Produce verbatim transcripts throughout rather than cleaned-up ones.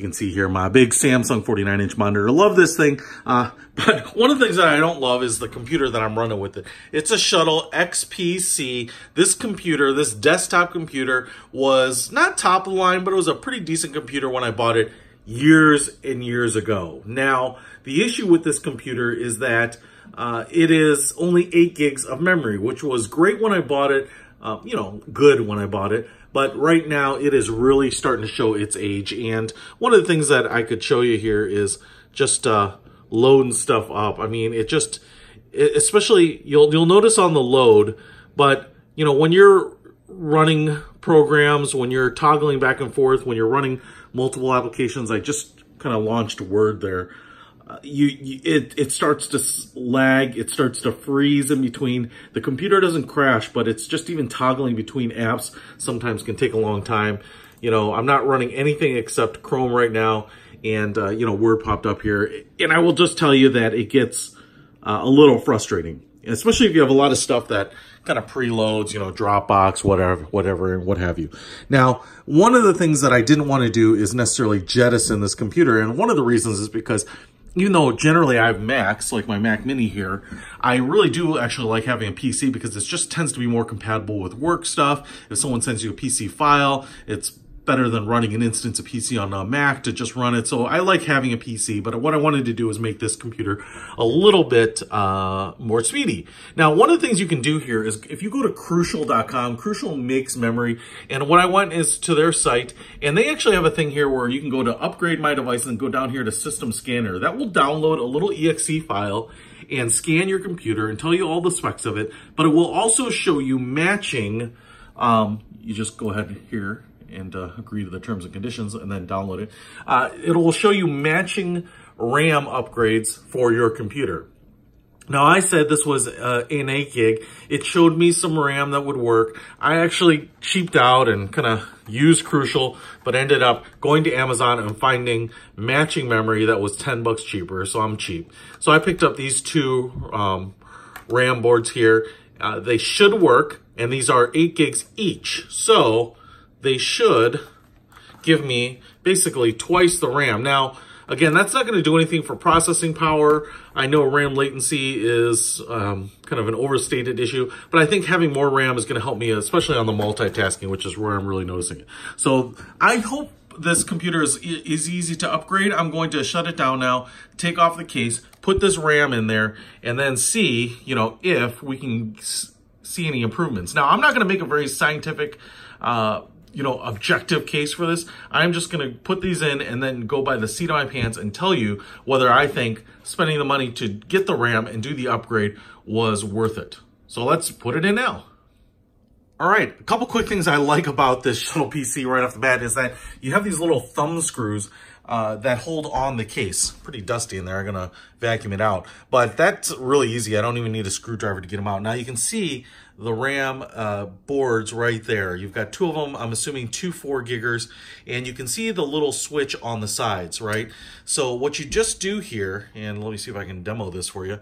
You can see here my big Samsung forty-nine inch monitor. Love this thing. Uh, but one of the things that I don't love is the computer that I'm running with it. It's a Shuttle X P C. This computer, this desktop computer, was not top of the line, but it was a pretty decent computer when I bought it years and years ago. Now, the issue with this computer is that uh, it is only eight gigs of memory, which was great when I bought it. Uh, you know, good when I bought it, but right now it is really starting to show its age. And one of the things that I could show you here is just uh, loading stuff up. I mean, it just, it, especially you'll you'll notice on the load, but you know, when you're running programs, when you're toggling back and forth, when you're running multiple applications, I just kind of launched Word there. You, you it, it starts to lag, it starts to freeze in between. The computer doesn't crash, but it's just even toggling between apps sometimes can take a long time. You know, I'm not running anything except Chrome right now, and uh, you know, Word popped up here. And I will just tell you that it gets uh, a little frustrating, especially if you have a lot of stuff that kind of preloads, you know, Dropbox, whatever, whatever, and what have you. Now, one of the things that I didn't want to do is necessarily jettison this computer. And one of the reasons is because even though generally I have Macs, like my Mac Mini here, I really do actually like having a P C because it just tends to be more compatible with work stuff. If someone sends you a P C file, it's better than running an instance of P C on a Mac to just run it. So I like having a P C, but what I wanted to do is make this computer a little bit uh, more speedy. Now, one of the things you can do here is if you go to Crucial dot com, Crucial makes memory. And what I went is to their site, and they actually have a thing here where you can go to upgrade my device and go down here to system scanner. That will download a little E X E file and scan your computer and tell you all the specs of it. But it will also show you matching. Um, you just go ahead here and uh, agree to the terms and conditions and then download it. Uh, it will show you matching RAM upgrades for your computer. Now, I said this was uh, an eight gig. It showed me some RAM that would work. I actually cheaped out and kind of used Crucial, but ended up going to Amazon and finding matching memory that was ten bucks cheaper, so I'm cheap. So I picked up these two um, RAM boards here. Uh, they should work, and these are eight gigs each. So they should give me basically twice the RAM. Now, again, that's not going to do anything for processing power. I know RAM latency is um, kind of an overstated issue, but I think having more RAM is going to help me, especially on the multitasking, which is where I'm really noticing it. So I hope this computer is, is easy to upgrade. I'm going to shut it down now, take off the case, put this RAM in there, and then see, you know, if we can see any improvements. Now, I'm not going to make a very scientific uh you know, objective case for this. I'm just going to put these in and then go by the seat of my pants and tell you whether I think spending the money to get the RAM and do the upgrade was worth it. So let's put it in now. All right, a couple quick things I like about this Shuttle P C right off the bat is that you have these little thumb screws uh, that hold on the case. Pretty dusty in there, I'm gonna vacuum it out. But that's really easy, I don't even need a screwdriver to get them out. Now you can see the RAM uh, boards right there. You've got two of them, I'm assuming two four giggers, and you can see the little switch on the sides, right? So what you just do here, and let me see if I can demo this for you.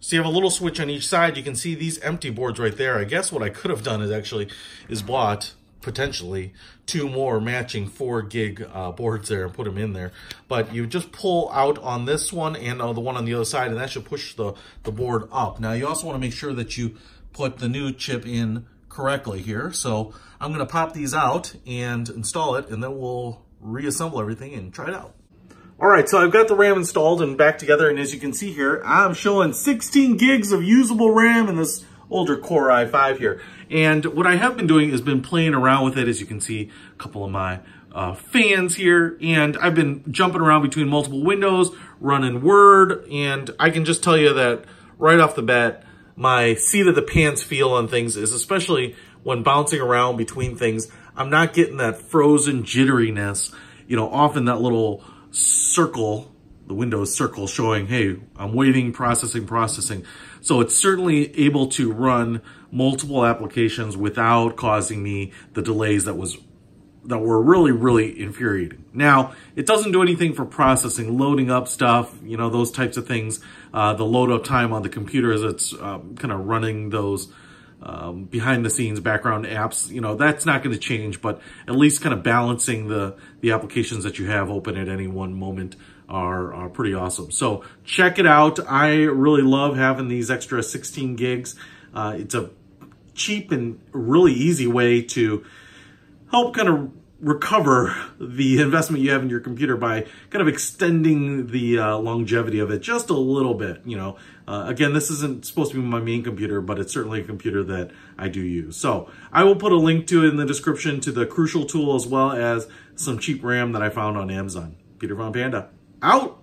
So you have a little switch on each side. You can see these empty boards right there. I guess what I could have done is actually is bought potentially two more matching four gig uh, boards there and put them in there. But you just pull out on this one and on the one on the other side, and that should push the, the board up. Now you also want to make sure that you put the new chip in correctly here. So I'm going to pop these out and install it, and then we'll reassemble everything and try it out. All right, so I've got the RAM installed and back together, and as you can see here, I'm showing sixteen gigs of usable RAM in this older Core i five here. And what I have been doing is been playing around with it, as you can see, a couple of my uh, fans here, and I've been jumping around between multiple windows, running Word, and I can just tell you that right off the bat, my seat of the pants feel on things is, especially when bouncing around between things, I'm not getting that frozen jitteriness, you know, often that little circle, the Windows circle showing, hey, I'm waiting, processing, processing. So it's certainly able to run multiple applications without causing me the delays that was that were really, really infuriating. Now, it doesn't do anything for processing, loading up stuff, you know, those types of things. Uh, the load up time on the computer as it's um, kind of running those um, behind the scenes background apps, you know, that's not going to change, but at least kind of balancing the, the applications that you have open at any one moment are, are pretty awesome. So check it out. I really love having these extra sixteen gigs. Uh, it's a cheap and really easy way to help kind of recover the investment you have in your computer by kind of extending the uh, longevity of it just a little bit. You know, uh, again, this isn't supposed to be my main computer, but it's certainly a computer that I do use. So I will put a link to it in the description to the Crucial tool as well as some cheap RAM that I found on Amazon. Peter Von Panda, out.